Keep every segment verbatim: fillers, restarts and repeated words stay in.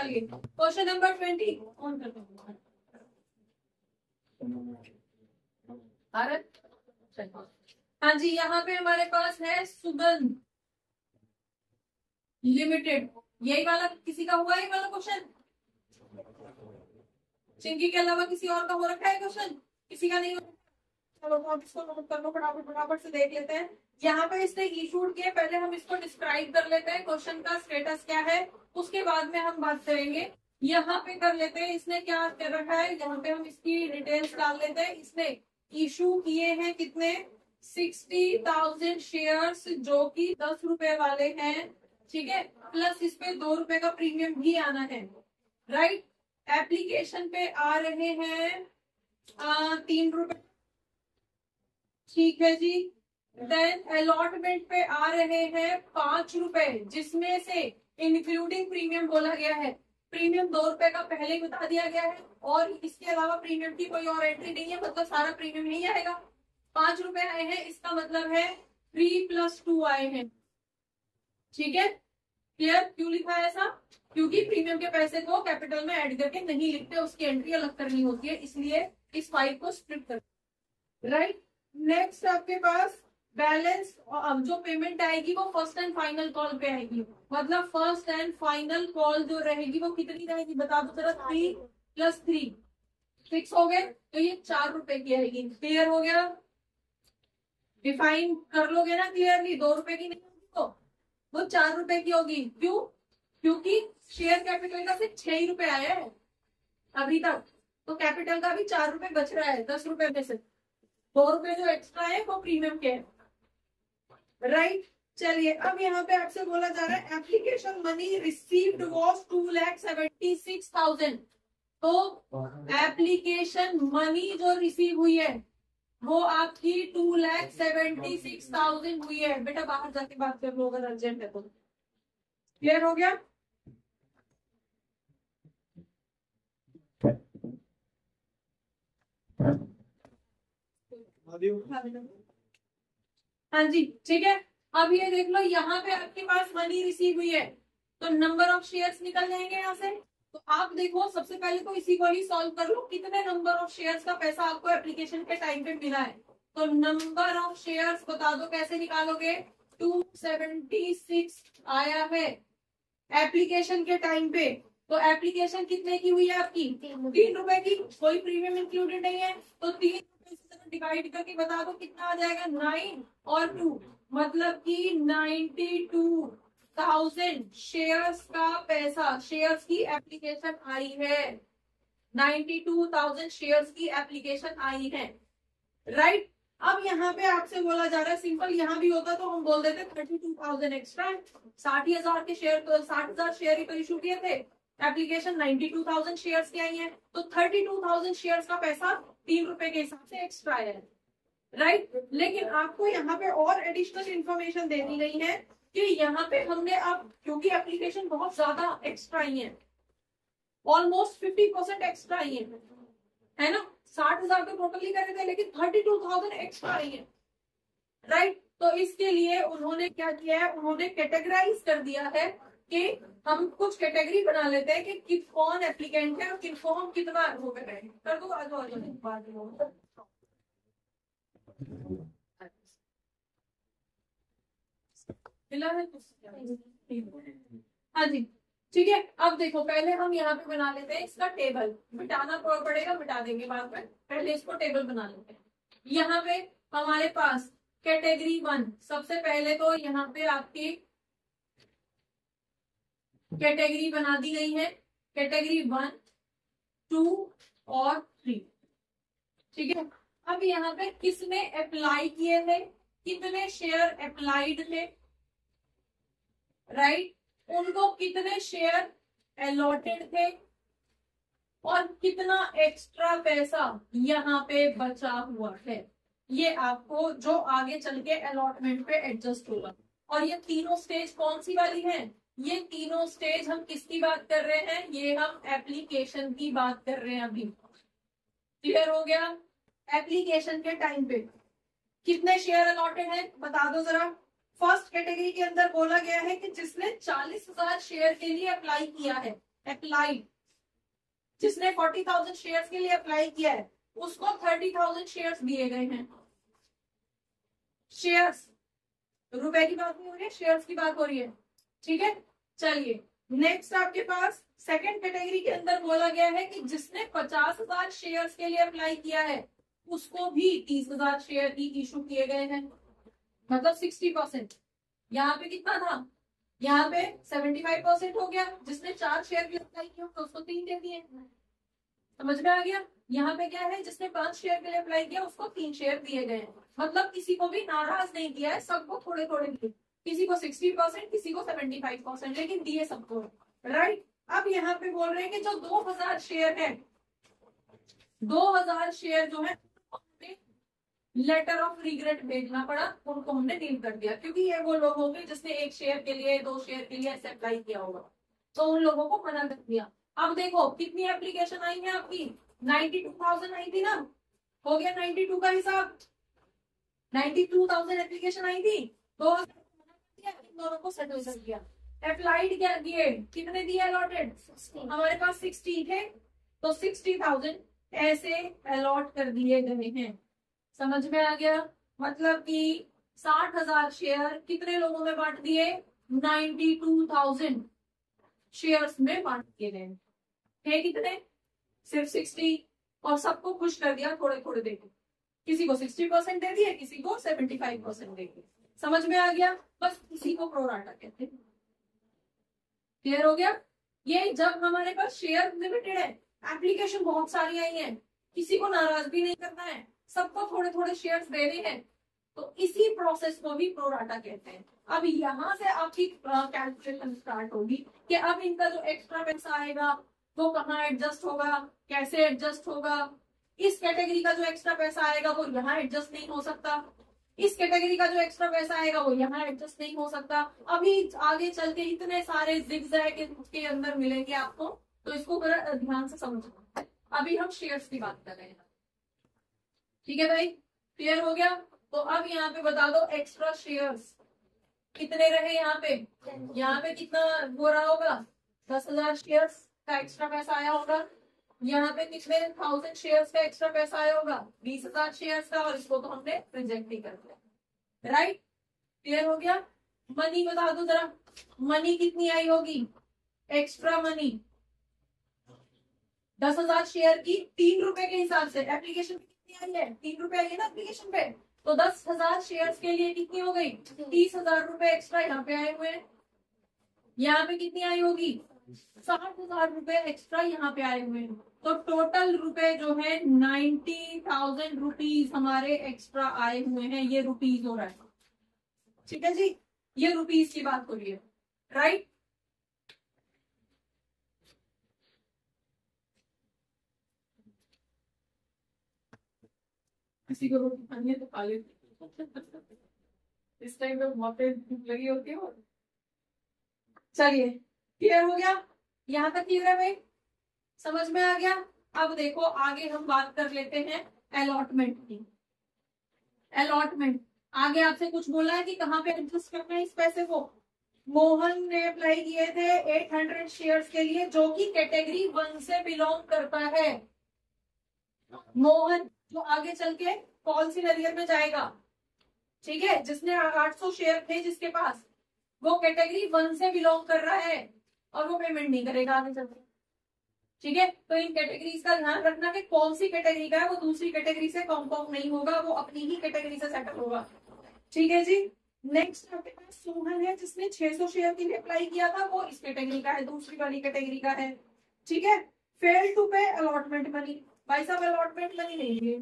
चलिए question number twenty on कर दो भारत। हाँ जी, यहाँ पे हमारे पास है सुगंध लिमिटेड। यही वाला किसी का हुआ है वाला क्वेश्चन? चिंकी के अलावा किसी और का हो रखा है क्वेश्चन? किसी का नहीं हो रखा। चलो हम इसको नोट कर लो फटाफट फटाफट से देख लेते हैं। यहाँ पे इसने इशूड किया, पहले हम इसको डिस्क्राइब कर लेते हैं क्वेश्चन का स्टेटस क्या है, उसके बाद में हम बात करेंगे। यहाँ पे कर लेते हैं इसने क्या कर रखा है, यहाँ पे हम इसकी डिटेल्स डाल लेते हैं। इसने इशू किए हैं कितने, सिक्सटी थाउजेंड शेयर्स जो कि दस रुपए वाले हैं, ठीक है, प्लस इसपे दो रुपए का प्रीमियम भी आना है, राइट। एप्लीकेशन पे आ रहे हैं आ, तीन रुपए, ठीक है जी। देन अलॉटमेंट पे आ रहे हैं पांच रुपए, जिसमें से इंक्लूडिंग प्रीमियम बोला गया है। प्रीमियम दो रुपए का पहले ही बता दिया गया है और इसके अलावा प्रीमियम की कोई और एंट्री नहीं है, मतलब सारा प्रीमियम नहीं आएगा। पांच रुपए आए हैं, इसका मतलब है थ्री प्लस टू आए हैं, ठीक है। क्लियर? क्यों लिखा है ऐसा? क्योंकि प्रीमियम के पैसे को कैपिटल में ऐड करके नहीं लिखते, उसकी एंट्री अलग करनी होती है, इसलिए इस फाइव को स्प्लिट करते, राइट। नेक्स्ट आपके पास बैलेंस, अब जो पेमेंट आएगी वो फर्स्ट एंड फाइनल कॉल पे आएगी, मतलब फर्स्ट एंड फाइनल कॉल जो रहेगी वो कितनी रहेगी बता दो जरा। थ्री प्लस थ्री सिक्स हो गए, तो ये चार रुपए की आएगी। क्लियर हो गया? डिफाइन कर लोगे ना क्लियरली? दो रुपए की नहीं होगी तो वो चार रुपए की होगी। क्यों? क्योंकि शेयर कैपिटल का सिर्फ छह रुपए आया है अभी तक, तो कैपिटल का भी चार रुपए बच रहा है दस रुपए में से। दो रुपए जो एक्स्ट्रा है वो प्रीमियम के है, राइट। चलिए अब यहाँ पे आपसे बोला जा रहा है application money received was two lakh seventy six thousand. तो एप्लीकेशन मनी जो रिसीव हुई है वो आपकी two lakh seventy six thousand हुई है। बेटा बाहर जाके बात कर लो अगर अर्जेंट है तो। क्लियर हो गया? हाँ जी, ठीक है। अब ये देख लो, यहाँ पे आपके पास मनी रिसीव हुई है तो नंबर ऑफ शेयर्स निकल जाएंगे यहाँ से। तो आप देखो सबसे पहले तो इसी को ही सॉल्व कर लो, कितने नंबर ऑफ शेयर्स का पैसा आपको एप्लीकेशन के टाइम पे मिला है। तो नंबर ऑफ शेयर्स बता दो कैसे निकालोगे। टू सेवेंटी सिक्स आया है एप्लीकेशन के टाइम पे, तो एप्लीकेशन कितने की हुई है आपकी? तीन रुपए की, कोई प्रीमियम इंक्लूडेड नहीं है। तो तीन डिवाइड करके बता दो कितना आ जाएगा, नाइन और टू, मतलब कि नाइन्टी टू थाउजेंड शेयर्स का पैसा, शेयर्स की एप्लीकेशन आई है। नाइन्टी टू थाउजेंड शेयर्स की एप्लीकेशन आई है, राइट। अब यहाँ पे आपसे बोला जा रहा है सिंपल, यहाँ भी होता तो हम बोल देते थर्टी टू थाउजेंड एक्स्ट्रा, साठ हजार के शेयर, तो साठ हजार शेयर तो इशू किए थे, application ninety two thousand shares की आई है, तो थर्टी टू थाउजेंड शेयर्स का पैसा तीन रुपए के हिसाब से एक्स्ट्रा है, राइट। लेकिन आपको यहाँ पे और एडिशनल इन्फॉर्मेशन देनी गई है कि यहाँ पे हमने अब, क्योंकि एप्लीकेशन बहुत ज्यादा एक्स्ट्रा ही है, ऑलमोस्ट फिफ्टी परसेंट एक्स्ट्रा ही है, है ना। साठ हजार तो टोटली करे थे लेकिन थर्टी टू थाउजेंड एक्स्ट्रा ही है, राइट। तो इसके लिए उन्होंने क्या किया है, उन्होंने कैटेगराइज कर दिया है कि हम कुछ कैटेगरी बना लेते हैं कि किस कौन एप्लीकेंट है और किसको हम कितना रुपए करें। कर दो आज और हाँ जी, ठीक है। अब देखो पहले हम यहाँ पे बना लेते हैं इसका टेबल, मिटाना पड़ेगा मिटा देंगे बाद में, पहले इसको टेबल बना लेते हैं। यहाँ पे हमारे पास कैटेगरी वन, सबसे पहले तो यहाँ पे आपकी कैटेगरी बना दी गई है, कैटेगरी वन टू और थ्री, ठीक है। अब यहाँ पे किसने अप्लाई किए थे, कितने शेयर अप्लाइड थे, राइट, उनको कितने शेयर अलॉटेड थे और कितना एक्स्ट्रा पैसा यहाँ पे बचा हुआ है। ये आपको जो आगे चल के अलॉटमेंट पे एडजस्ट होगा। और ये तीनों स्टेज कौन सी वाली है, ये तीनों स्टेज हम किसकी बात कर रहे हैं, ये हम एप्लीकेशन की बात कर रहे हैं अभी। क्लियर हो गया? एप्लीकेशन के टाइम पे कितने शेयर अलॉटेड हैं बता दो जरा। फर्स्ट कैटेगरी के अंदर बोला गया है कि जिसने चालीस हजार शेयर के लिए अप्लाई किया है अप्लाइड, जिसने चालीस हज़ार शेयर्स के लिए अप्लाई किया है उसको तीस हज़ार शेयर्स दिए गए हैं। शेयर्स रुपए की बात नहीं हो रही है, शेयर्स की बात हो रही है, ठीक है। चलिए नेक्स्ट आपके पास सेकंड कैटेगरी के अंदर बोला गया है कि जिसने पचास हज़ार शेयर्स के लिए अप्लाई किया है उसको भी तीस हज़ार शेयर ही इशू किए गए हैं, मतलब साठ परसेंट। यहाँ पे कितना था, यहाँ पे पचहत्तर परसेंट हो गया। जिसने चार शेयर के लिए अप्लाई किया तो उसको तीन दे दिए, समझ में आ गया। यहाँ पे क्या है, जिसने पांच शेयर के लिए अप्लाई किया उसको तीन शेयर दिए गए, मतलब किसी को भी नाराज नहीं किया है, सबको थोड़े थोड़े दिए, किसी को साठ परसेंट किसी को पचहत्तर परसेंट, लेकिन दिए सबको, राइट। अब यहाँ पे बोल रहे हैं कि जो दो हज़ार शेयर है, दो हज़ार शेयर जो है लेटर ऑफ रिग्रेट भेजना पड़ा, उनको हमने डील कर दिया, क्योंकि ये वो लोग होंगे जिसने एक शेयर के लिए दो शेयर के लिए ऐसे अप्लाई किया होगा, तो उन लोगों को मना कर दिया। अब देखो कितनी एप्लीकेशन आई है आपकी, बानवे हज़ार आई थी ना, हो गया बानवे का हिसाब, बानवे हज़ार एप्लीकेशन आई थी, दो दोनों को सेटल कर दिया। अप्लाइड क्या दिए, कितने दिए अलॉटेड, हमारे पास साठ थे तो साठ हज़ार ऐसे अलॉट कर दिए गए हैं, समझ में आ गया। मतलब कि साठ हज़ार शेयर कितने लोगों में बांट दिए, बानवे हज़ार शेयर्स में बांट दिए गए थे, कितने, सिर्फ साठ, और सबको खुश कर दिया, थोड़े थोड़े देके, किसी को साठ परसेंट दे दिए किसी को पचहत्तर परसेंट दे दिए, समझ में आ गया। बस इसी को प्रोराटा कहते हैं, क्लियर हो गया। ये जब हमारे पास शेयर लिमिटेड है, एप्लीकेशन बहुत सारी आई है, किसी को नाराज भी नहीं करना है, सबको थोड़े थोड़े शेयर्स देने हैं, तो इसी प्रोसेस को भी प्रोराटा कहते हैं। अब यहाँ से आपकी कैलकुलेशन स्टार्ट होगी कि अब इनका जो एक्स्ट्रा पैसा आएगा वो कहाँ एडजस्ट होगा, कैसे एडजस्ट होगा। इस कैटेगरी का जो एक्स्ट्रा पैसा आएगा वो यहाँ एडजस्ट नहीं हो सकता, इस कैटेगरी का जो एक्स्ट्रा पैसा आएगा वो यहाँ एडजस्ट नहीं हो सकता। अभी आगे चल के इतने सारे जिग्ज़ैग के अंदर मिलेंगे आपको, तो इसको जरा ध्यान से समझना। अभी हम शेयर्स की बात कर रहे हैं, ठीक है भाई, क्लियर हो गया। तो अब यहाँ पे बता दो एक्स्ट्रा शेयर्स कितने रहे, यहाँ पे यहाँ पे कितना हो रहा होगा, दस हजार शेयर्स का एक्स्ट्रा पैसा आया होगा, यहाँ पे कितने थाउजेंड शेयर्स का एक्स्ट्रा पैसा आया होगा, बीस हजार शेयर्स का, और इसको तो हमने रिजेक्ट ही कर दिया, राइट, क्लियर हो गया। मनी बता दो जरा, मनी कितनी आई होगी, एक्स्ट्रा मनी दस हजार शेयर की तीन रुपए के हिसाब से, एप्लीकेशन कितनी आई है, तीन रुपए आई है ना एप्लीकेशन पे, तो दस हजार शेयर के लिए कितनी हो गई, तीस हजार रुपए एक्स्ट्रा यहाँ पे आए हुए हैं। यहाँ पे कितनी आई होगी, साठ हजार रुपए एक्स्ट्रा यहाँ पे आए हुए हैं, तो टोटल रुपए जो है नाइन्टी थाउजेंड रुपीज हमारे एक्स्ट्रा आए हुए हैं। ये रुपीज हो रहा है, ठीक है जी, ये रुपीज की बात हो रही है, राइट। किसी को रोटी खानी है तो खा लेते, इस टाइम में वहां पे भूख लगी होती है। चलिए क्लियर हो गया, यहाँ तक क्लियर है भाई, समझ में आ गया। अब देखो आगे हम बात कर लेते हैं अलॉटमेंट की। अलॉटमेंट आगे आपसे कुछ बोला है कि कहाँ पे एडजस्ट करना है इस पैसे को। मोहन ने अप्लाई किए थे आठ सौ शेयर्स के लिए जो कि कैटेगरी वन से बिलोंग करता है। मोहन जो आगे चल के पॉलिसी नरियर में जाएगा, ठीक है, जिसने आठ सौ शेयर थे जिसके पास, वो कैटेगरी वन से बिलोंग कर रहा है और वो पेमेंट नहीं करेगा आगे चल के, ठीक है। तो इन कैटेगरीज का ध्यान रखना कि कौन सी कैटेगरी का है, वो दूसरी कैटेगरी से कंपाउंड नहीं होगा, वो अपनी ही कैटेगरी से सेटल होगा, ठीक है जी। नेक्स्ट आपके पास सोहन है जिसने छह सौ शेयर के लिए अप्लाई किया था, वो इस कैटेगरी का है, दूसरी वाली कैटेगरी का है, ठीक है। Fail to pay allotment money, भाई साहब अलॉटमेंट मनी नहीं लिए,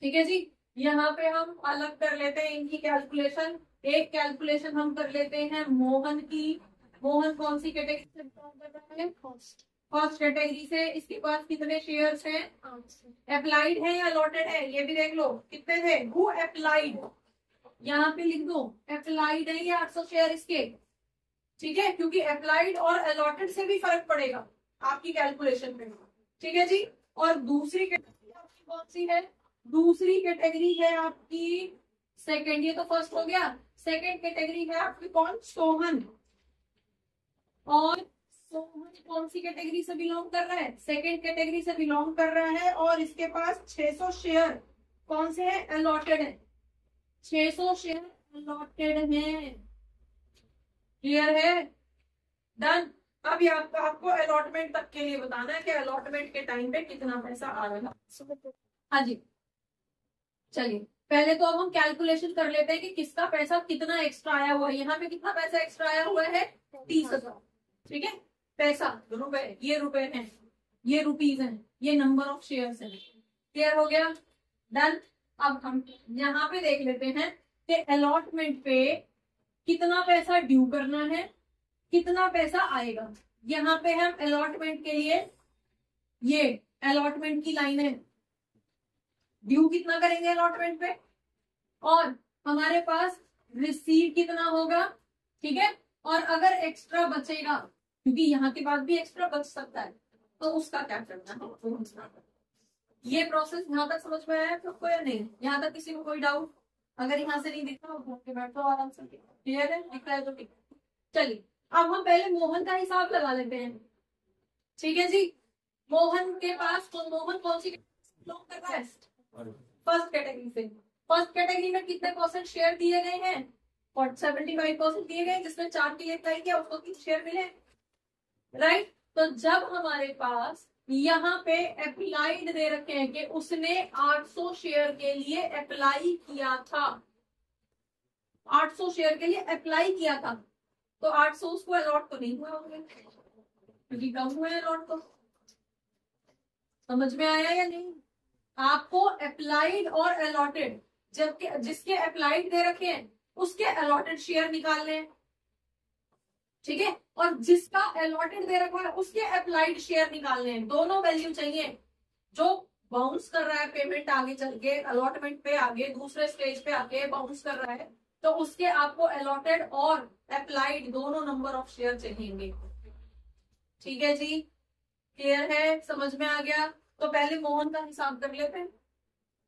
ठीक है जी। यहाँ पे हम अलग कर लेते हैं इनकी कैलकुलेशन। एक कैलकुलेशन हम कर लेते हैं मोहन की। मोहन कौन सी कैटेगरी से बिलोंग कर रहा है, फर्स्ट कैटेगरी से। इसके पास कितने शेयर्स हैं, अप्लाइड है या अलॉटेड है ये भी देख लो, कितने थे, हु अप्लाइड, यहाँ पे लिख दो अप्लाइड है ये आठ सौ शेयर इसके, ठीक है, क्योंकि अप्लाइड और अलॉटेड से भी फर्क पड़ेगा आपकी कैलकुलेशन में, ठीक है जी। और दूसरी कैटेगरी आपकी कौन सी है, दूसरी कैटेगरी है आपकी सेकेंड, ये तो फर्स्ट हो गया, सेकेंड कैटेगरी है आपकी कौन, सोहन, और सो so, कौन सी कैटेगरी से बिलोंग कर रहा है? सेकंड कैटेगरी से बिलोंग कर रहा है। और इसके पास छह सौ शेयर कौन से है? अलॉटेड है। छह सौ शेयर अलॉटेड है। क्लियर है? डन। अब यहाँ आपको अलॉटमेंट तक के लिए बताना है कि अलॉटमेंट के टाइम पे कितना पैसा आ रहा है। हाँ जी, चलिए पहले तो अब हम कैलकुलेशन कर लेते हैं कि किसका पैसा कितना एक्स्ट्रा आया हुआ है। यहाँ पे कितना पैसा एक्स्ट्रा आया हुआ है? तीस हजार। ठीक है, पैसा रुपए, ये रुपए हैं, ये रुपीज हैं, ये नंबर ऑफ शेयर्स हैं। क्लियर हो गया? डन। अब हम यहाँ पे देख लेते हैं कि अलॉटमेंट पे कितना पैसा ड्यू करना है, कितना पैसा आएगा। यहाँ पे हम अलॉटमेंट के लिए, ये अलॉटमेंट की लाइन है, ड्यू कितना करेंगे अलॉटमेंट पे, और हमारे पास रिसीव कितना होगा। ठीक है, और अगर एक्स्ट्रा बचेगा, क्योंकि यहाँ के बाद भी एक्स्ट्रा बच सकता है, तो उसका क्या करना है। ये प्रोसेस यहाँ तक समझ में आया सबको या नहीं? यहाँ तक किसी को कोई डाउट? अगर यहाँ से नहीं दिखा होके बैठो आराम से। क्लियर है? दिख रहा है तो ठीक है। चलिए अब हम पहले मोहन का हिसाब लगा लेते हैं। ठीक है जी, मोहन के पास कौन, मोहन कौन सी लोग कर रहा है? फर्स्ट कैटेगरी से। फर्स्ट कैटेगरी में कितने परसेंट शेयर दिए गए हैं? सेवेंटी फाइव परसेंट दिए गए, जिसमें चार के लिए तय किया उसको किस शेयर मिले। राइट, तो जब हमारे पास यहाँ पे अप्लाइड दे रखे हैं कि उसने आठ सौ शेयर के लिए अप्लाई किया था, आठ सौ शेयर के लिए अप्लाई किया था, तो आठ सौ उसको अलॉट तो नहीं हुआ होगा क्योंकि कम हुए अलॉट तो। समझ में आया या नहीं? आपको अप्लाइड और अलॉटेड, जबकि जिसके अप्लाइड दे रखे हैं उसके अलॉटेड शेयर निकालने हैं। ठीक है, और जिसका अलॉटेड दे रखा है उसके अप्लाइड शेयर निकालने हैं। दोनों वैल्यू चाहिए। जो बाउंस कर रहा है पेमेंट आगे चल के, अलॉटमेंट पे आगे दूसरे स्टेज पे आके बाउंस कर रहा है, तो उसके आपको अलॉटेड और अप्लाइड दोनों नंबर ऑफ शेयर चाहिए। ठीक है जी, क्लियर है? समझ में आ गया? तो पहले मोहन का हिसाब कर लेते हैं।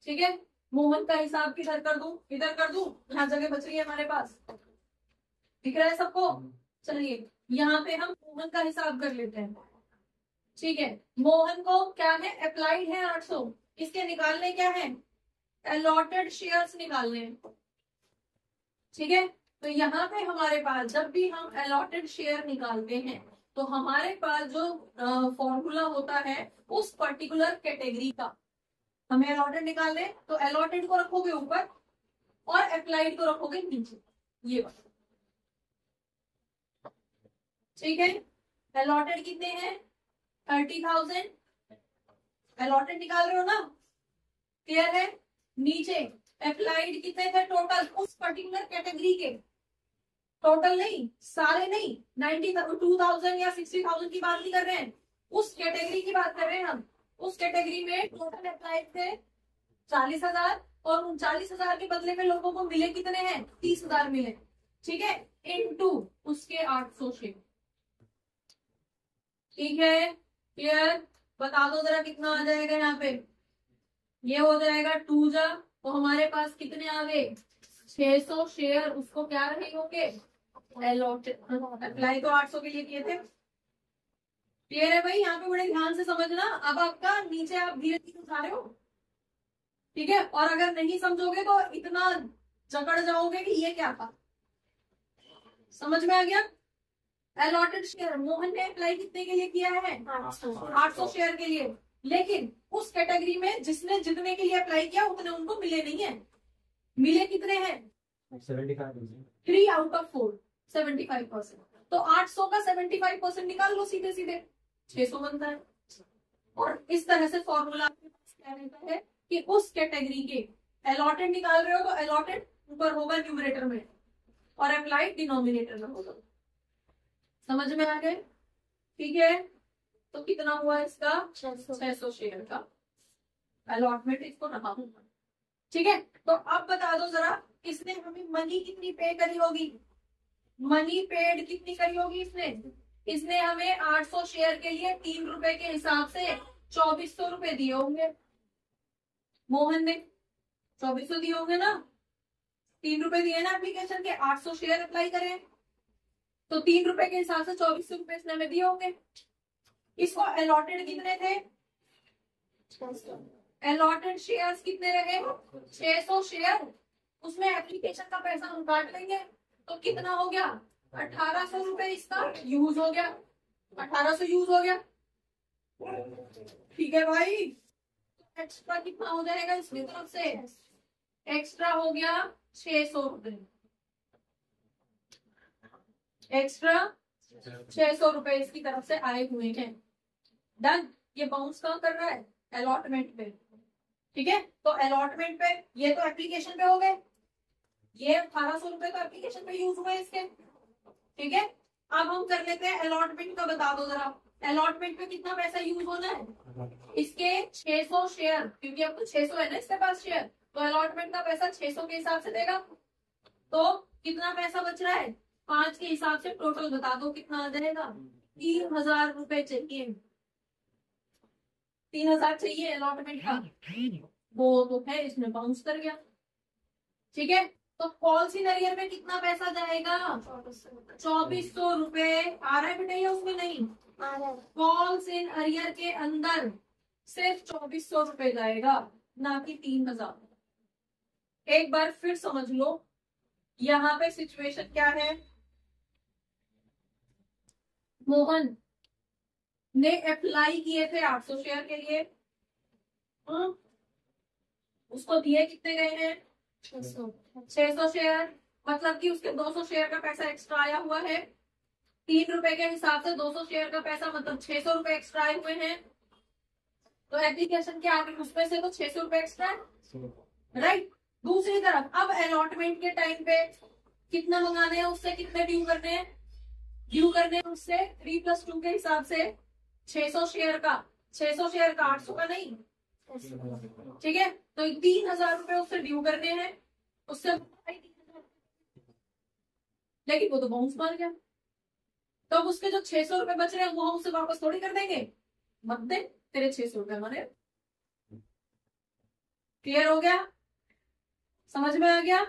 ठीक है, मोहन का हिसाब किधर कर दूं? इधर कर दूं, यहाँ जगह बच रही है हमारे पास। दिख रहा है सबको? चलिए यहाँ पे हम मोहन का हिसाब कर लेते हैं। ठीक है, मोहन को क्या है? अप्लाइड है आठ सौ, इसके निकालने क्या है? अलॉटेड शेयर्स निकालने। ठीक है, तो यहाँ पे हमारे पास जब भी हम अलॉटेड शेयर निकालते हैं तो हमारे पास जो फॉर्मूला होता है उस पर्टिकुलर कैटेगरी का, हमें अलॉटेड निकालने, तो अलॉटेड को रखोगे ऊपर और अप्लाइड को रखोगे नीचे, ये बात। ठीक है, अलॉटेड कितने हैं? Thirty thousand. अलॉटेड निकाल रहे हो ना? क्लियर है? नीचे अप्लाइड कितने थे टोटल उस पर्टिकुलर कैटेगरी के? टोटल नहीं, सारे नहीं, नाइनटी टू थाउजेंड या सिक्सटी थाउजेंड की बात नहीं कर रहे हैं, उस कैटेगरी की बात कर रहे हैं हम। उस कैटेगरी में टोटल अप्लाई थे चालीस हजार और उन चालीस हजार के बदले में लोगों को मिले कितने हैं? तीस हजार मिले। ठीक है, इनटू उसके आठ सौ शेयर। ठीक है, क्लियर? बता दो जरा कितना आ जाएगा यहाँ पे। ये हो जाएगा टू जा, तो हमारे पास कितने आ गए? छह सौ शेयर उसको क्या रहे होंगे? अप्लाई तो आठ सौ के लिए किए थे। क्लियर है भाई? यहाँ पे बड़े ध्यान से समझना। अब आपका नीचे आप धीरे धीरे उठा रहे हो। ठीक है, और अगर नहीं समझोगे तो इतना जकड़ जाओगे कि ये क्या था। समझ में आ गया? अलॉटेड शेयर मोहन ने अप्लाई कितने के लिए किया है? आठ सौ शेयर के लिए, लेकिन उस कैटेगरी में जिसने जितने के लिए अप्लाई किया उतने उनको मिले नहीं है। मिले कितने हैं? Three out of four, seventy five percent. तो आठ सौ का सेवेंटी फाइव परसेंट निकाल लो सीधे सीधे, छह सौ बनता है। और इस तरह से फॉर्मूला आपके पास क्या रहता है कि उस कैटेगरी के अलॉटेड निकाल रहे हो तो अलॉटेड ऊपर होगा न्यूमरेटर में और अप्लाइड डिनोमिनेटर में होगा। समझ में आ गए? ठीक है, तो कितना हुआ इसका? छह सौ शेयर का अलॉटमेंट इसको रहा होगा। ठीक है, तो अब बता दो जरा इसने हमें मनी कितनी पे करी होगी? मनी पेड कितनी करी होगी इसने? इसने हमें आठ सौ शेयर के लिए तीन रुपए के हिसाब से चौबीस सौ रुपए दिए होंगे। मोहन ने चौबीस सौ दिए होंगे ना, तीन रुपए दिए ना एप्लीकेशन के। आठ सौ शेयर अप्लाई करें, तो तीन रुपए के हिसाब से चौबीस सौ रुपए इसने हमें दिए होंगे। इसको अलॉटेड कितने थे, अलॉटेड शेयर्स कितने रहे, छह सौ शेयर। उसमें एप्लीकेशन का पैसा हम काट लेंगे तो कितना हो गया, अठारह सौ रुपए इसका यूज हो गया, अठारह सौ यूज हो गया। ठीक है भाई, तो एक्स्ट्रा कितना हो जाएगा इसकी तरफ से, एक्स्ट्रा हो गया छह सौ रुपए, एक्स्ट्रा छह सौ रुपए इसकी तरफ से आए हुए हैं। डन। ये बाउंस कहाँ कर रहा है, अलॉटमेंट पे। ठीक है, तो अलॉटमेंट पे ये तो एप्लीकेशन पे हो गए, ये अठारह सौ रुपए तो एप्लीकेशन पे यूज हुए इसके। ठीक है, अब हम कर लेते हैं अलॉटमेंट का, बता दो जरा अलॉटमेंट पे कितना पैसा यूज होना है। इसके छह सौ शेयर, क्योंकि अब तो छह सौ है ना इसके पास शेयर, तो अलॉटमेंट का पैसा छह सौ के हिसाब से देगा। तो कितना पैसा बच रहा है, पांच के हिसाब से टोटल बता दो कितना आ जाएगा। तीन हजार रुपए चाहिए, तीन हजार चाहिए अलॉटमेंट का, वो तो है इसमें बाउंस कर गया। ठीक है, तो कॉल्स इन एरियर में कितना पैसा जाएगा, चौबीस सौ रुपए आ रहा है कि नहीं है उसमें, नहीं आ रहा है। कॉल्स इन एरियर के अंदर सिर्फ चौबीस सौ रुपए जाएगा, ना कि तीन हजार। एक बार फिर समझ लो यहाँ पे सिचुएशन क्या है। मोहन ने अप्लाई किए थे आठ सौ शेयर के लिए, हाँ? उसको दिए कितने गए हैं, छह सौ शेयर, मतलब कि उसके दो सौ शेयर का पैसा एक्स्ट्रा आया हुआ है। तीन रुपए के हिसाब से दो सौ शेयर का पैसा मतलब छह सौ रुपए एक्स्ट्रा आए हुए हैं। तो एप्लीकेशन के आगे उसमें से तो छह सौ रुपए एक्स्ट्रा, राइट। दूसरी तरफ अब अलॉटमेंट के टाइम पे कितना मंगाने हैं, उससे कितने ड्यू करने हैं, ड्यू करने हैं उससे थ्री प्लस टू के हिसाब से छह सौ शेयर का, छह सौ शेयर का आठ सौ का नहीं, ठीक है। तो तीन हजार रुपए उससे ड्यू करने हैं, उससे लेकिन वो तो बाउंस मार गया। तो अब उसके जो छह सौ रुपए बच रहे हैं वो हम उससे वापस थोड़ी कर देंगे, मत दे तेरे छह सौ रुपए हमारे। क्लियर हो गया, समझ में आ गया।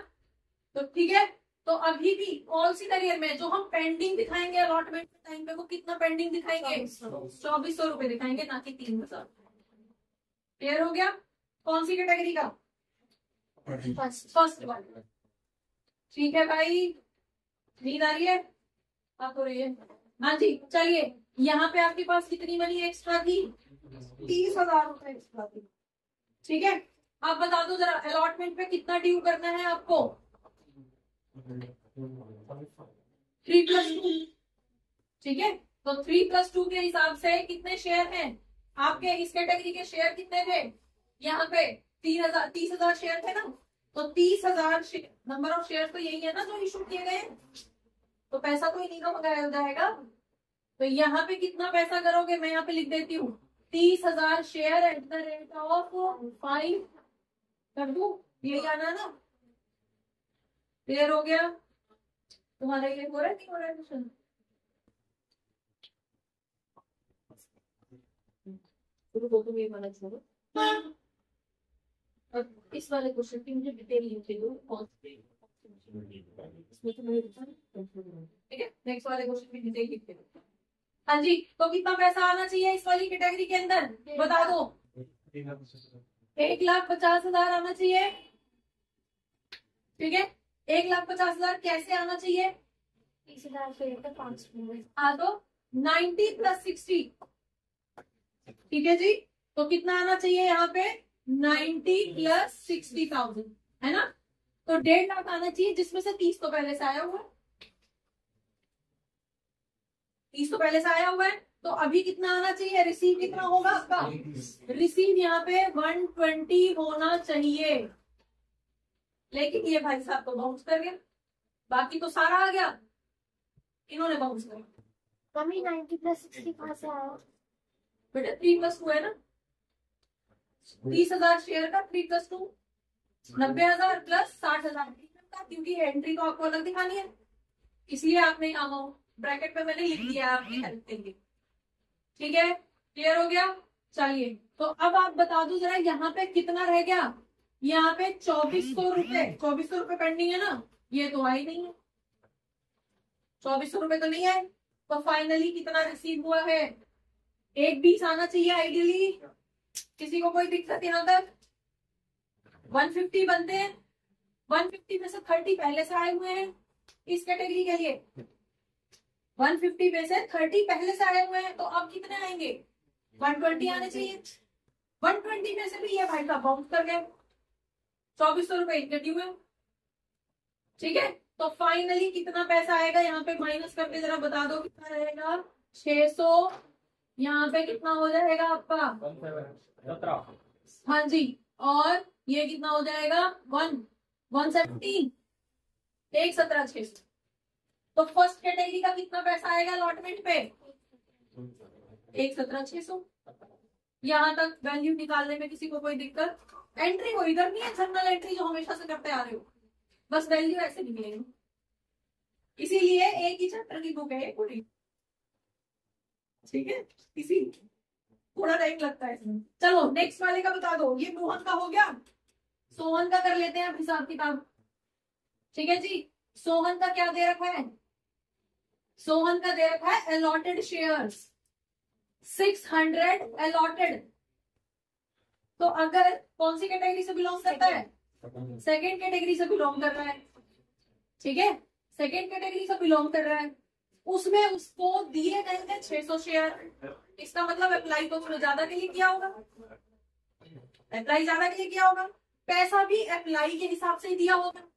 तो ठीक है, तो अभी भी कॉल्स इन एरियर में जो हम पेंडिंग दिखाएंगे अलॉटमेंट के टाइम पे, वो कितना पेंडिंग दिखाएंगे, चौबीस सौ रुपए दिखाएंगे, ना कि तीन हजार। क्लियर हो गया, कौन सी कैटेगरी का, फर्स्ट वाली। ठीक है भाई, नींद आ रही है आपको, रही है? हाँ जी, चलिए। यहाँ पे आपके पास कितनी मनी एक्स्ट्रा थी, तीस हजार रुपए एक्स्ट्रा थी। ठीक है, आप बता दो जरा अलॉटमेंट पे कितना ड्यू करना है आपको, थ्री प्लस टू। ठीक है, तो थ्री प्लस टू के हिसाब से कितने शेयर हैं आपके, इस कैटेगरी के शेयर कितने थे यहाँ पे, तीन हजार तीस हजार शेयर थे ना। तो तीस हजार नंबर ऑफ शेयर तो यही है ना जो इशू किए गए, तो पैसा तो इन्हीं का मंगाया जाएगा। तो यहाँ पे कितना पैसा करोगे, मैं यहाँ पे लिख देती हूँ तीस हजार share at the rate of five कर दू, यही आना ना। क्लियर हो गया, तुम्हारा ये हो रहा है, नहीं हो रहा है क्वेश्चन? इस वाले क्वेश्चन की मुझे डिटेल लिखते हो, ठीक है, नेक्स्ट वाले क्वेश्चन की डिटेल लिखते हो। हाँ जी, तो कितना पैसा आना चाहिए इस वाली कैटेगरी के अंदर, बता दो। एक लाख पचास हजार आना चाहिए। ठीक है, एक लाख पचास हजार कैसे आना चाहिए, तीस हजार से लेकर पांच आ दो, नाइन्टी प्लस सिक्सटी। ठीक है जी, तो कितना आना चाहिए यहाँ पे, नाइन्टी प्लस सिक्सटी थाउजेंड है ना, तो डेढ़ लाख आना चाहिए, जिसमें से तीस तो पहले से आया हुआ है, तीस तो पहले से आया हुआ है। तो अभी कितना आना चाहिए, रिसीव कितना होगा आपका, रिसीव यहाँ पे वन ट्वेंटी होना चाहिए, लेकिन ये भाई साहब तो बाउंस कर गया, बाकी तो सारा आ गया, इन्होंने बाउंस कर दिया। मम्मी नाइन्टी प्लस सिक्सटी कहाँ से आया बेटा, थ्री प्लस टू है ना, तीस हजार शेयर का थ्री प्लस टू, नब्बे हजार प्लस साठ हजार का, क्योंकि एंट्री को आपको अलग दिखानी है, इसलिए आपने यहाँ ब्रैकेट में मैंने लिख दिया आपकी हेल्प के लिए। ठीक है, क्लियर हो गया। चलिए, तो अब आप बता दो जरा यहाँ पे कितना रह गया, यहाँ पे चौबीस सौ रुपए, चौबीस सौ रुपए पेंडिंग है ना, ये तो आई नहीं है। चौबीस सौ रुपए तो नहीं है, तो फाइनली कितना रिसीव हुआ है? एक बीस आना चाहिए आइडियली। किसी को कोई दिक्कत यहाँ तक? एक सौ पचास बनते हैं, एक सौ पचास में से तीस पहले से आए हुए हैं इस कैटेगरी के लिए, एक सौ पचास में से तीस पहले से आए हुए हैं, तो अब कितने आएंगे? एक सौ बीस आने चाहिए। एक सौ बीस में से भी ये भाई का बाउंस कर गए, चौबीस सौ रुपए इंटरड्यू है। ठीक है, तो फाइनली कितना पैसा आएगा? यहाँ पे माइनस करके जरा बता दो कितना रहेगा। छह सौ यहाँ पे कितना हो जाएगा आपका? हाँ जी, और ये कितना हो जाएगा? वन वन सेवनटीन, एक सत्रह छह सौ। तो फर्स्ट कैटेगरी का कितना पैसा आएगा अलॉटमेंट पे? एक सत्रह छह सौ। यहाँ तक वैल्यू निकालने में किसी को कोई दिक्कत? एंट्री को इधर नहीं है, जर्नल एंट्री जो हमेशा से करते आ रहे हो, बस वैल्यू ऐसे नहीं मिलेगी, इसीलिए एक ही चैप्टर की बुक है पूरी। ठीक है, इसी थोड़ा टाइम लगता है इसमें। चलो नेक्स्ट वाले का बता दो। ये मोहन का हो गया, सोहन का कर लेते हैं अब हिसाब किताब। ठीक है जी, सोहन का क्या दे रखा है? सोहन का दे रखा है अलॉटेड शेयर्स छह सौ अलॉटेड। तो अगर कौन सी कैटेगरी से बिलोंग करता है? सेकेंड कैटेगरी से बिलोंग कर रहा है। ठीक है, सेकेंड कैटेगरी से बिलोंग कर रहा है, उसमें उसको दिए गए थे छह सौ शेयर। इसका मतलब अप्लाई तो उसने ज्यादा के लिए किया होगा, अप्लाई ज्यादा के लिए किया होगा, पैसा भी अप्लाई के हिसाब से ही दिया होगा।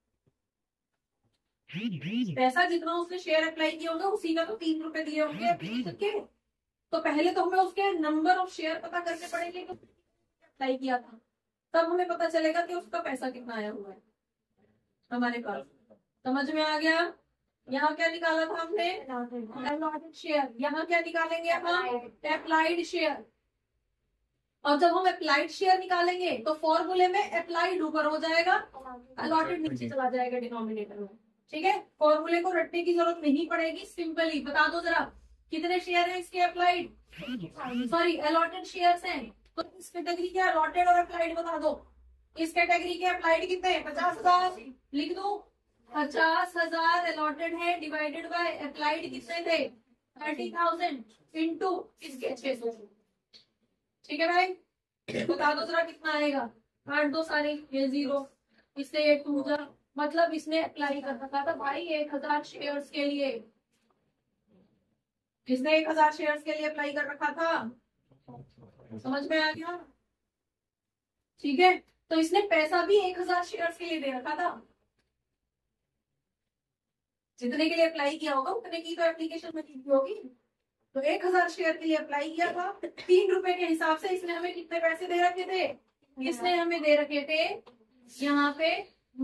पैसा जितना उसने शेयर अप्लाई किया होगा उसी का तो तीन रुपए दिए होंगे। तो पहले तो हमें उसके नंबर ऑफ शेयर पता करने पड़ेंगे कि अप्लाई किया था, तब हमें पता चलेगा कि उसका पैसा कितना आया हुआ है हमारे पास। समझ में आ गया? यहाँ क्या निकाला था हमने? Allotted share. यहाँ क्या निकालेंगे हम? Applied share. और जब हम अप्लाइड शेयर निकालेंगे तो फॉर्मूले में अप्लाइड ऊपर हो जाएगा, अलॉटेड नीचे चला जाएगा डिनोमिनेटर में। ठीक है, फॉर्मूले को रटने की जरूरत नहीं पड़ेगी, सिंपली बता दो जरा कितने शेयर हैं इसके अप्लाइड, सॉरी अलॉटेड शेयर्स हैं। तो इस कैटेगरी के अलॉटेड और अप्लाइड बता दो। इस कैटेगरी के अप्लाइड कितने? पचास हजार लिख दो। पचास हजार अलॉटेड है डिवाइडेड बाय अप्लाइड कितने थे? थर्टी थाउजेंड इंटू इसके छह सौ। ठीक है भाई, बता दो जरा कितना आएगा? आठ दो सारे ये जीरो, इससे एक टू हजार, मतलब इसने अप्लाई कर रखा था भाई एक हजार शेयर्स के लिए। इसने एक हजार शेयर्स के लिए अप्लाई कर रखा था। समझ में आ गया? ठीक है, तो इसने पैसा भी एक हजार शेयर्स के लिए दे रखा था, जितने के लिए अप्लाई किया होगा उतने की तो एप्लीकेशन में दी होगी। तो एक हजार शेयर के लिए अप्लाई किया था, तीन रुपए के हिसाब से इसने हमें कितने पैसे दे रखे थे? इसने हमें दे रखे थे यहाँ पे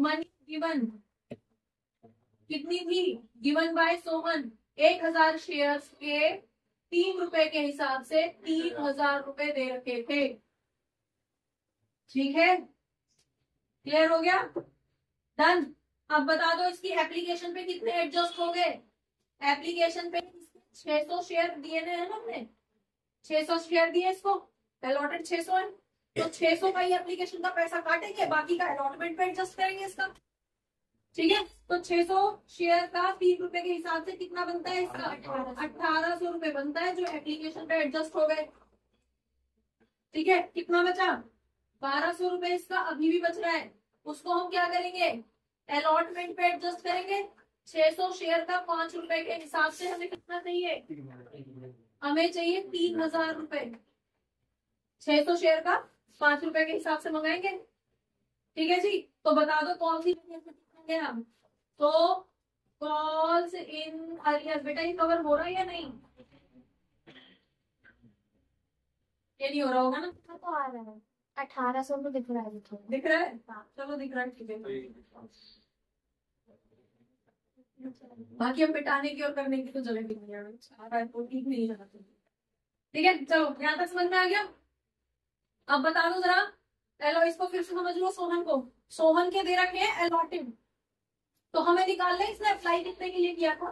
मनी गिवन, कितनी थी? गिवन बाय सोहन एक हजार शेयर के तीन रुपए के हिसाब से तीन हजार रुपए दे रखे थे। ठीक है, क्लियर हो गया? डन। अब बता दो इसकी एप्लीकेशन पे कितने एडजस्ट हो गए? एप्लीकेशन पे छह सौ शेयर दिए ना हमने, छह सौ शेयर दिए इसको, अलॉटेड छह सौ है, तो छह सौ का ही एप्लीकेशन का पैसा काटेंगे, बाकी का अलॉटमेंट पे एडजस्ट करेंगे इसका। ठीक है, तो छह सौ शेयर का तीन रुपए के हिसाब से कितना बनता है इसका? अठारह सौ रुपए बनता है, जो एप्लीकेशन पे एडजस्ट हो गए। ठीक है, कितना बचा? बारह सौ रुपए इसका अभी भी बच रहा है, उसको हम क्या करेंगे? अलॉटमेंट पे एडजस्ट करेंगे। छह सौ शेयर का पांच रुपए के हिसाब से हमें कितना चाहिए? हमें चाहिए तीन हजार रुपए। छह सौ शेयर का पांच रुपए के हिसाब से मंगाएंगे। ठीक है जी, तो बता दो कौन सी गया? तो कॉल्स इन अर्लियर, बेटा ये कवर हो रहा है या नहीं? ये नहीं हो रहा होगा ना? तो आ रहा है अठारह सौ में, दिख रहा है दिख रहा है चलो दिख रहा है। ठीक है, बाकी हम मिटाने की और करने की तो जरूरत नहीं है, ठीक नहीं जाना। ठीक है, चलो यहाँ तक समझ में आ गया? अब बता दो जरा, चलो इसको फिर से समझ लो। सोहन को, सोहन के दे रखे हैं अलॉटेड, तो हमें निकालना है इसने अप्लाई कितने के लिए किया था।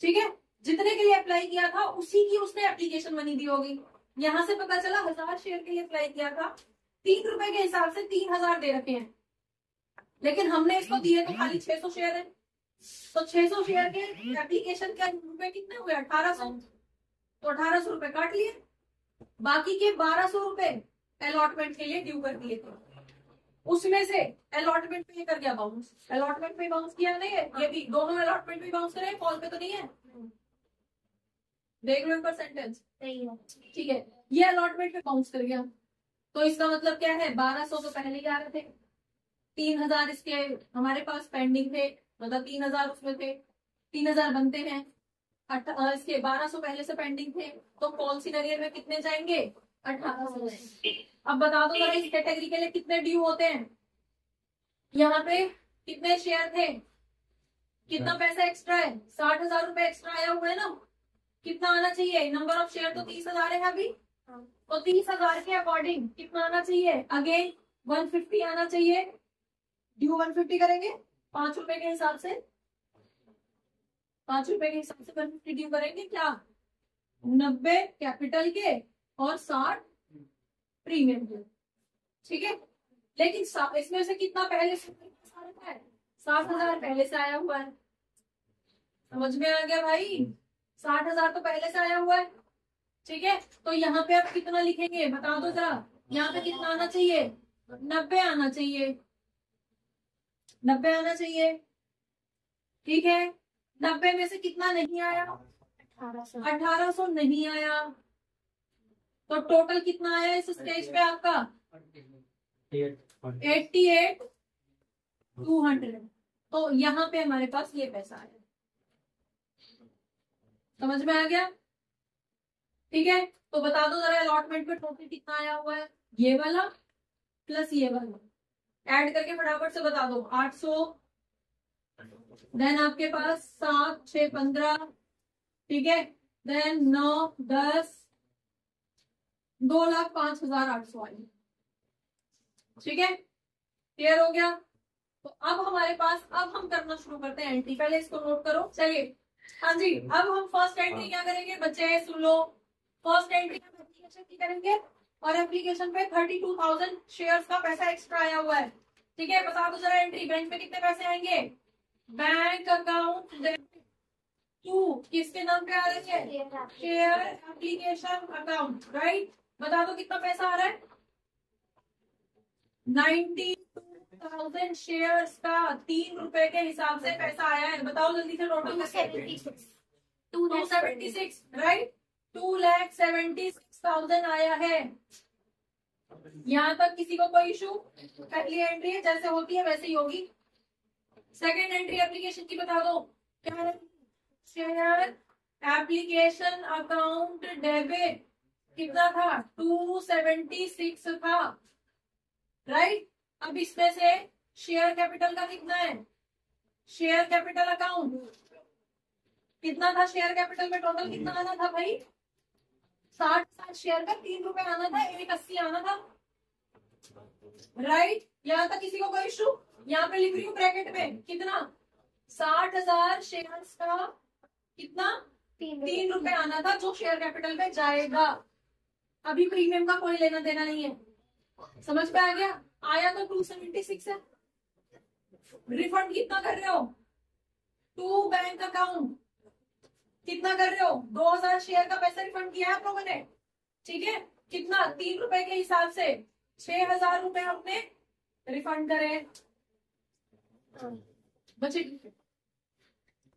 ठीक है, जितने के लिए अप्लाई किया था उसी की उसने एप्लीकेशन मनी दी होगी। यहां से पता चला हजार शेयर के लिए अप्लाई किया था, तीन रुपए के हिसाब से तीन हजार दे रखे हैं, लेकिन हमने इसको दिए तो खाली छह सौ शेयर है। तो छह सौ शेयर के एप्लीकेशन का रुपए कितने हुए? अठारह सौ। तो अठारह सौ रुपए काट लिए, बाकी के बारह सौ रुपए अलॉटमेंट के लिए ड्यू कर दिए थे। उसमें से अलॉटमेंट पे कर गया बाउंस, अलॉटमेंट पे बाउंस किया नहीं है, ये भी दोनों अलॉटमेंट पे बाउंस करे, कॉल पे तो नहीं है। देख लो एक बार सेंटेंस सही है, ठीक है। ये अलॉटमेंट पे बाउंस कर गया, तो इसका मतलब क्या है? बारह सौ तो पहले ही आ रहे थे, तीन हजार इसके हमारे पास पेंडिंग थे, मतलब तीन हजार उसमें थे, तीन हजार बनते हैं। इसके बारह सौ पहले से पेंडिंग थे, तो कॉल सीनरियर में कितने जाएंगे? अठारह सौ। अब बता दो इस कैटेगरी के लिए कितने ड्यू होते हैं? यहाँ पे कितने शेयर थे? कितना पैसा एक्स्ट्रा है? साठ हजार रूपये एक्स्ट्रा आया हुआ है ना। कितना आना चाहिए? नंबर ऑफ शेयर तो तीस हजार है अभी, तो तीस हजार के अकॉर्डिंग कितना आना चाहिए? अगेन वन फिफ्टी आना चाहिए, ड्यू वन फिफ्टी करेंगे, पांच रुपए के हिसाब से, पांच रुपए के हिसाब से वन फिफ्टी ड्यू करेंगे। क्या? नब्बे कैपिटल के और साठ प्रीमियम के, ठीक है। लेकिन इसमें से कितना पहले से है? साठ हजार पहले से आया हुआ है। समझ में आ गया भाई? साठ हजार तो पहले से आया हुआ है, ठीक है। तो यहाँ पे आप कितना लिखेंगे बता दो जरा। यहाँ पे कितना आना चाहिए? नब्बे आना चाहिए, नब्बे आना चाहिए, ठीक है। नब्बे में से कितना नहीं आया? अठारह सौ नहीं आया, तो टोटल कितना आया इस स्टेज पे आपका? Eighty eight two hundred. तो यहाँ पे हमारे पास ये पैसा आया, समझ में आ गया, ठीक है। तो बता दो जरा अलॉटमेंट पे टोटल कितना आया हुआ है? ये वाला प्लस ये वाला ऐड करके फटाफट से बता दो। आठ सौ, देन आपके पास सात छह पंद्रह, ठीक है, देन नौ दस, दो लाख पांच हजार आठ सौ आई, ठीक है। क्लियर हो गया? तो अब हमारे पास, अब हम करना शुरू करते हैं एंट्री। पहले इसको नोट करो, चलिए। हाँ जी, अब हम फर्स्ट एंट्री क्या करेंगे बच्चे? सुन लो, फर्स्ट एंट्री एप्लीकेशन की करेंगे और एप्लीकेशन पे थर्टी टू थाउजेंड शेयर का पैसा एक्स्ट्रा आया हुआ है, ठीक है। बता दो जरा एंट्री, बैंक में कितने पैसे आएंगे? बैंक अकाउंट टू किसके नाम पे आ रहे थे? Share application account, right. बता दो कितना पैसा आ रहा है? नाइन्टी टू थाउजेंड शेयर का तीन रुपए के हिसाब से पैसा आया है। बताओ जल्दी से total. Two seventy six, right, two lakh seventy six thousand आया है। यहाँ तक किसी को कोई इशू? पहली एंट्री है, जैसे होती है वैसे ही होगी। सेकेंड एंट्री एप्लीकेशन की बता दो क्या है? शेयर एप्लीकेशन अकाउंट डेबिट कितना था? टू सेवेंटी सिक्स था, राइट। अब इसमें से शेयर कैपिटल का कितना है? शेयर कैपिटल अकाउंट कितना था? शेयर कैपिटल में टोटल कितना आना था भाई? साठ साठ शेयर का तीन रुपए आना था, एक अस्सी आना था, राइट। यहाँ तक किसी को कोई इशू? यहाँ पे लिख रही हूँ ब्रैकेट में कितना? साठ हजार शेयर का कितना? तीन रुपए आना था, जो शेयर कैपिटल में जाएगा। अभी प्रीमियम का कोई लेना देना नहीं है, समझ में आ गया? आया तो टू सेवेंटी सिक्स है। रिफंड कितना कर रहे हो? टू बैंक अकाउंट कितना कर रहे हो? दो हजार शेयर का पैसा रिफंड किया है आप लोगों ने, ठीक है। कितना? तीन रुपए के हिसाब से छह हजार रुपए हमने रिफंड करे। बचे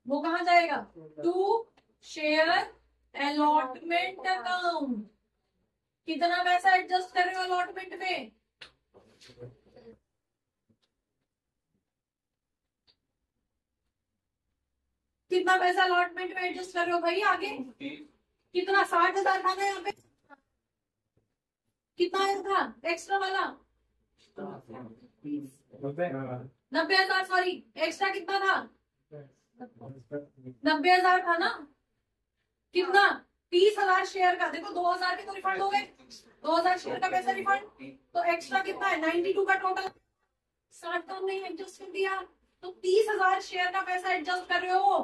वो कहाँ जाएगा? To share allotment account. कितना पैसा एडजस्ट कर रहे हो अलॉटमेंट में? कितना पैसा अलॉटमेंट में एडजस्ट कर रहे हो भाई? आगे कितना? साठ हजार था ना, यहाँ पे कितना आया था एक्स्ट्रा वाला? नब्बे हजार, सॉरी। एक्स्ट्रा कितना था? नब्बे हजार था ना। कितना? तीस हजार शेयर का। देखो दो हजार के तो रिफंड हो गए, दो हजार शेयर का पैसा रिफंड, तो एक्स्ट्रा कितना है? नाइन्टी टू का टोटल। साठ का हमने एडजस्ट कर दिया, तो तीस हजार शेयर का पैसा एडजस्ट कर रहे हो।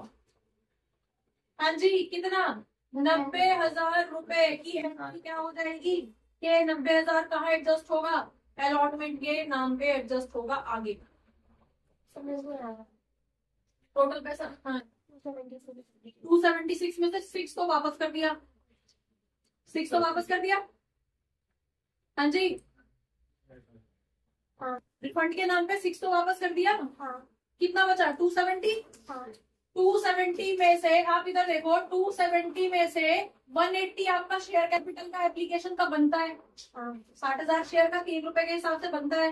हाँ जी, कितना? नब्बे हजार रुपए की क्या हो जाएगी? ये नब्बे हजार कहाँ एडजस्ट होगा? अलॉटमेंट के नाम पे एडजस्ट होगा। आगे समझ में आया? टोटल पैसा टू सेवेंटी सिक्स में से सिक्स को वापस कर दिया, सिक्स को वापस कर दिया। हाँ जी, रिफंड के नाम पे सिक्स को वापस कर दिया। कितना बचा? To seventy. टू सेवेंटी में से आप इधर देखो, टू सेवेंटी में से वन एटी आपका शेयर कैपिटल का एप्लीकेशन का बनता है। साठ हजार शेयर का तीन रुपए के हिसाब से बनता है,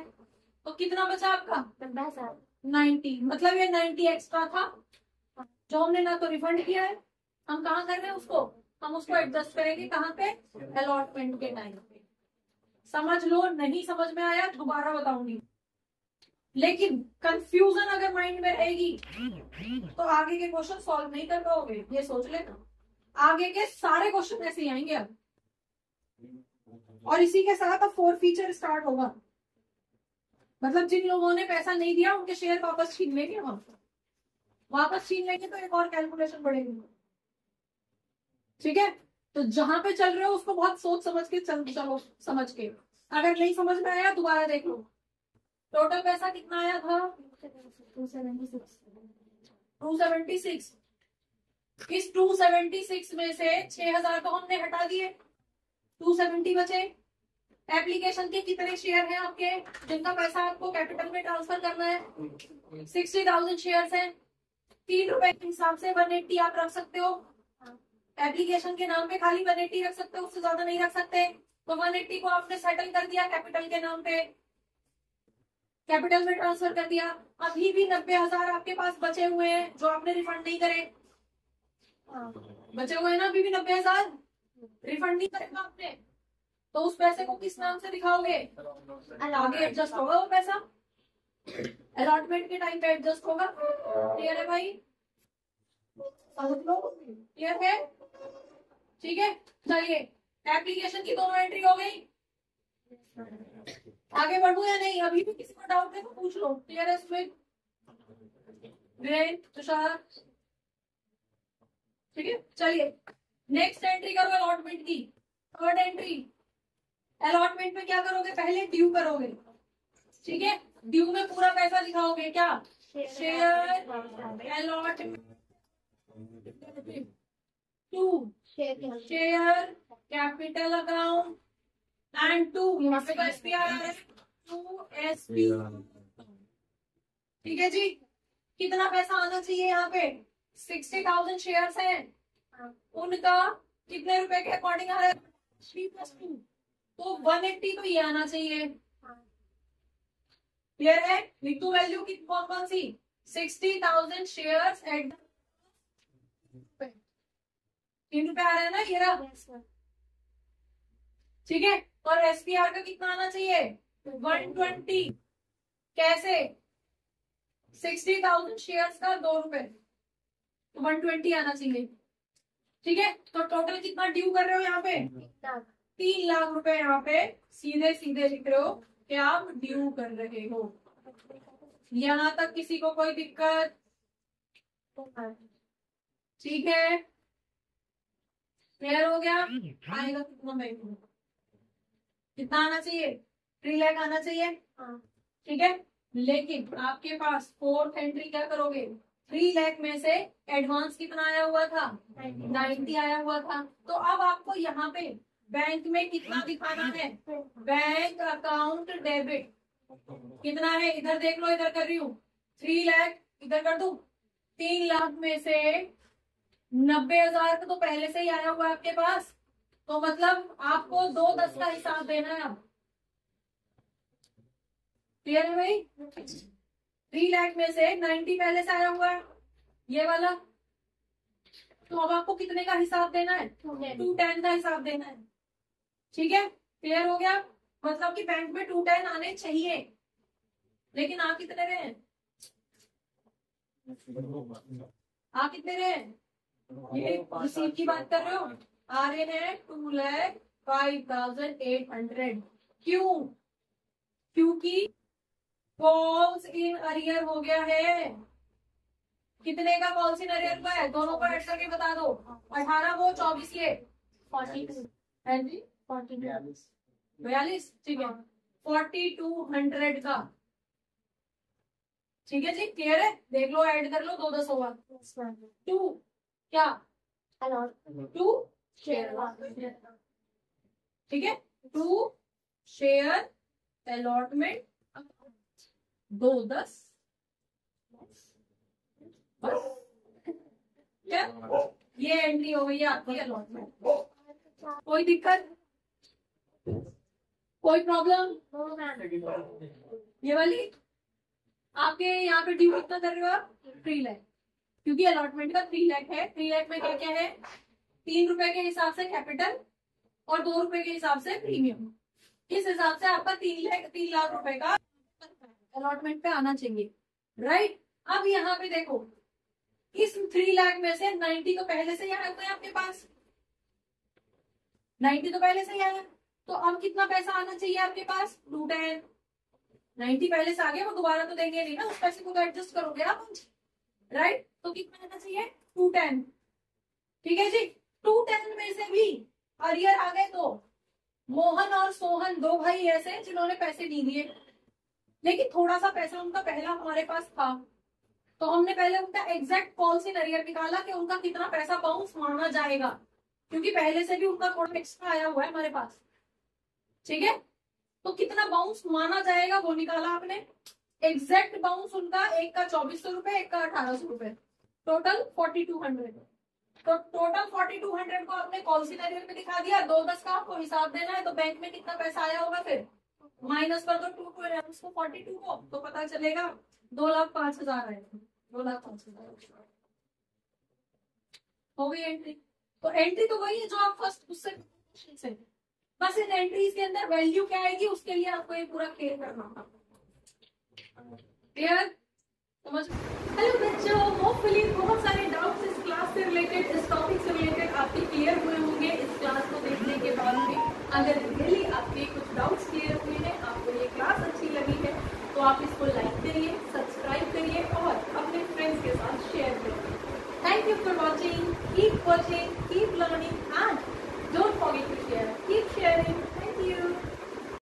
तो कितना बचा आपका? नाइन्टी। मतलब ये नाइन्टी एक्स्ट्रा था जो हमने ना तो रिफंड किया है। हम कहाँ कर रहे हैं उसको? हम उसको एडजस्ट करेंगे कहाँ पे? अलॉटमेंट के टाइम पे। समझ लो, नहीं समझ में आया दोबारा बताऊंगी, लेकिन कंफ्यूजन अगर माइंड में रहेगी तो आगे के क्वेश्चन सॉल्व नहीं कर पाओगे, ये सोच लेना। आगे के सारे क्वेश्चन ऐसे ही आएंगे अब। और इसी के साथ अब फोर फीचर स्टार्ट होगा, मतलब जिन लोगों ने पैसा नहीं दिया उनके शेयर वापस छीन लेंगे। हम वापस छीन लेंगे तो एक और कैलकुलेशन बढ़ेगी, ठीक है? तो जहां पे चल रहे हो उसको बहुत सोच समझ के चल चलो, समझ के। अगर नहीं समझ में आया दोबारा देख लो। टोटल पैसा कितना आया था? Two seventy six. इस टू सेवेंटी सिक्स में से छह हजार तो हमने हटा दिए, टू सेवेंटी बचे। एप्लीकेशन के कितने शेयर हैं आपके जिनका पैसा आपको कैपिटल में ट्रांसफर करना है? सिक्सटी थाउजेंड शेयर हैं। तीन रुपए के हिसाब से वन एटी आप रख सकते हो। एप्लीकेशन के नाम पे खाली वन एटी रख सकते हो, उससे ज्यादा नहीं रख सकते। तो वन एटी को आपने सेटल कर दिया कैपिटल के नाम पे, कैपिटल में ट्रांसफर कर दिया। अभी भी नब्बे हजार आपके पास बचे हुए हैं जो आपने रिफंड नहीं करे, बचे हुए हैं ना अभी भी नब्बे हजार रिफंड नहीं करे आपने। तो उस पैसे को किस नाम से दिखाओगे? आगे एडजस्ट होगा वो पैसा, अलॉटमेंट के टाइम पे एडजस्ट होगा। क्लियर है भाई? क्लियर है? ठीक है, चलिए। एप्लीकेशन की दोनों एंट्री हो गई। आगे बढ़ू या नहीं? अभी भी किसी को डाउट है तो पूछ लो। क्लियर है इसमें? ग्रेट, तुषार, ठीक है। चलिए नेक्स्ट एंट्री करो अलॉटमेंट की, थर्ड एंट्री। अलॉटमेंट में क्या करोगे? पहले ड्यू करोगे, ठीक है? ड्यू में पूरा पैसा दिखाओगे। क्या? Share allotment to share capital account and to S P R, to S P. ठीक है जी। कितना पैसा आना चाहिए यहाँ पे? सिक्सटी थाउजेंड शेयर हैं, उनका कितने रुपए के अकॉर्डिंग आ रहा है? थ्री प्लस टू, तो वन एट्टी तो ये आना चाहिए। क्लियर है? नीतू वैल्यू की कौन कौन सी? सिक्सटी थाउजेंड शेयर एट तीन रुपए आ रहा है ना ये रहा, ठीक है? और एस पी आर का कितना आना चाहिए? One twenty. कैसे? सिक्सटी थाउजेंड शेयर का दो रुपए, तो वन ट्वेंटी आना चाहिए, ठीक है? तो टोटल कितना ड्यू कर रहे हो यहाँ पे? तीन लाख रुपए यहाँ पे सीधे सीधे लिख रहे हो कि आप ड्यू कर रहे हो। यहाँ तक किसी को कोई दिक्कत? ठीक है, क्लियर हो गया? आएगा कितना बैंक में? कितना आना चाहिए? थ्री लाख आना चाहिए, ठीक है? लेकिन आपके पास फोर्थ एंट्री क्या करोगे? थ्री लाख में से एडवांस कितना आया हुआ था? नाइन्टी आया हुआ था। तो अब आपको यहाँ पे बैंक में कितना दिखाना है? बैंक अकाउंट डेबिट कितना है? इधर देख लो, इधर कर रही हूँ। थ्री लाख इधर कर दू। तीन लाख में से नब्बे हजार का तो पहले से ही आया हुआ है आपके पास, तो मतलब आपको दो दस का हिसाब देना है। आप क्लियर है भाई? थ्री लाख में से नाइन्टी पहले से आया हुआ है ये वाला, तो अब आपको कितने का हिसाब देना है? टू टेन का हिसाब देना है, ठीक है? क्लियर हो गया? मतलब कि बैंक में टू टेन आने चाहिए, लेकिन आप कितने रहे हैं? आप कितने रहे हैं? ये रिसीव की बात कर रहे हो। आ रहे हैं two lakh five thousand eight hundred. क्यों? क्योंकि फॉल्स इन अरियर हो गया है। कितने का फॉल्स इन अरियर का है? दोनों को ऐड करके बता दो। अठारह वो चौबीस ये बयालीस, ठीक है? फोर्टी टू हंड्रेड का, ठीक है जी, क्लियर है, देख लो, ऐड कर लो, दो दस होगा। टू क्या टू शेयर, ठीक है, टू शेयर अलॉटमेंट दो दस, बस क्या ये एंट्री हो गई है आपकी अलॉटमेंट। कोई दिक्कत, कोई प्रॉब्लम? ये वाली आपके यहाँ पे ड्यू कितना कर रहे हो आप? थ्री लाख, क्योंकि अलॉटमेंट का थ्री लाख है। थ्री लाख में क्या क्या है? तीन रुपए के हिसाब से कैपिटल और दो रुपए के हिसाब से प्रीमियम। इस हिसाब से आपका तीन लाख तीन लाख रुपए का अलॉटमेंट पे आना चाहिए, राइट। अब यहाँ पे देखो, इस थ्री लाख में से नाइन्टी तो पहले से यहाँ है आपके पास, नाइन्टी तो पहले से यहाँ है, तो अब कितना पैसा आना चाहिए आपके पास? टू टेन नाइन्टी पहले से आ गया, वो दोबारा तो देंगे नहीं ना, उस पैसे को एडजस्ट करोगे आप, राइट। तो कितना आना चाहिए? टू टेन, ठीक है जी। टू टेन में से भी अरियर आ गए तो मोहन और सोहन दो भाई ऐसे जिन्होंने पैसे नहीं दिए, लेकिन थोड़ा सा पैसा उनका पहला हमारे पास था, तो हमने पहले उनका एग्जैक्ट पॉलिसी अरियर निकाला कि उनका कितना पैसा बाउंस माना जाएगा, क्योंकि पहले से भी उनका थोड़ा एक्स्ट्रा आया हुआ है हमारे पास, ठीक है। तो कितना बाउंस माना जाएगा वो निकाला आपने, एग्जैक्ट बाउंस उनका, एक का चौबीस सौ रुपए, एक का अठारह सौ रुपए, टोटल फोर्टी टू हंड्रेड। तो टोटल फोर्टी टू हंड्रेड को आपने कॉल सी नरियर में दिखा दिया, दो दस का आपको हिसाब देना है, तो बैंक में कितना पैसा आया होगा फिर माइनस पर दो टू टू फोर्टी टू को, तो पता चलेगा दो लाख पांच हजार आए, दो लाख पांच हजार हो गई एंट्री। तो एंट्री तो वही है जो आप फर्स्ट उससे, बस इन एंट्रीज के अंदर वैल्यू क्या आएगी उसके लिए आपको ये पूरा क्लियर करना होगा, क्लियर, समझ। हेलो बच्चों, होपफुली बहुत सारे डाउट्स इस क्लास से रिलेटेड, इस टॉपिक से रिलेटेड आपके क्लियर हुए होंगे इस क्लास को देखने के बाद में। अगर रियली आपके कुछ डाउट्स क्लियर हुए हैं, आपको ये क्लास अच्छी लगी है, तो आप इसको लाइक करिए, सब्सक्राइब करिए और अपने फ्रेंड्स के साथ शेयर करिए। Thank you for watching, keep watching, keep learning and don't forget to share. Keep sharing. Thank you.